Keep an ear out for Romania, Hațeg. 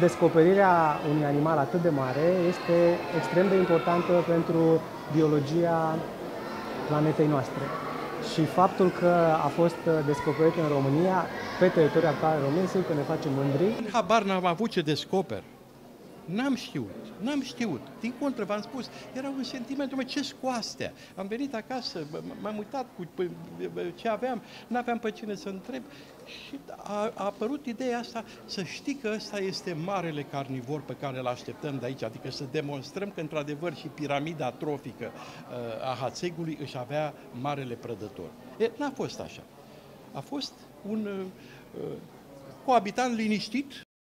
Descoperirea unui animal atât de mare este extrem de importantă pentru biologia planetei noastre. Și faptul că a fost descoperit în România, pe teritoriul actual român, sigur că ne face mândri. Habar n-am avut ce descoper. N-am știut. Din contră, v-am spus, era un sentiment, dom'le, ce scoastea? Am venit acasă, m-am uitat cu ce aveam, n-aveam pe cine să întreb și a apărut ideea asta, să știi că ăsta este marele carnivor pe care îl așteptăm de aici, adică să demonstrăm că, într-adevăr, și piramida trofică a hațegului își avea marele prădător. N-a fost așa. A fost un coabitant liniștit.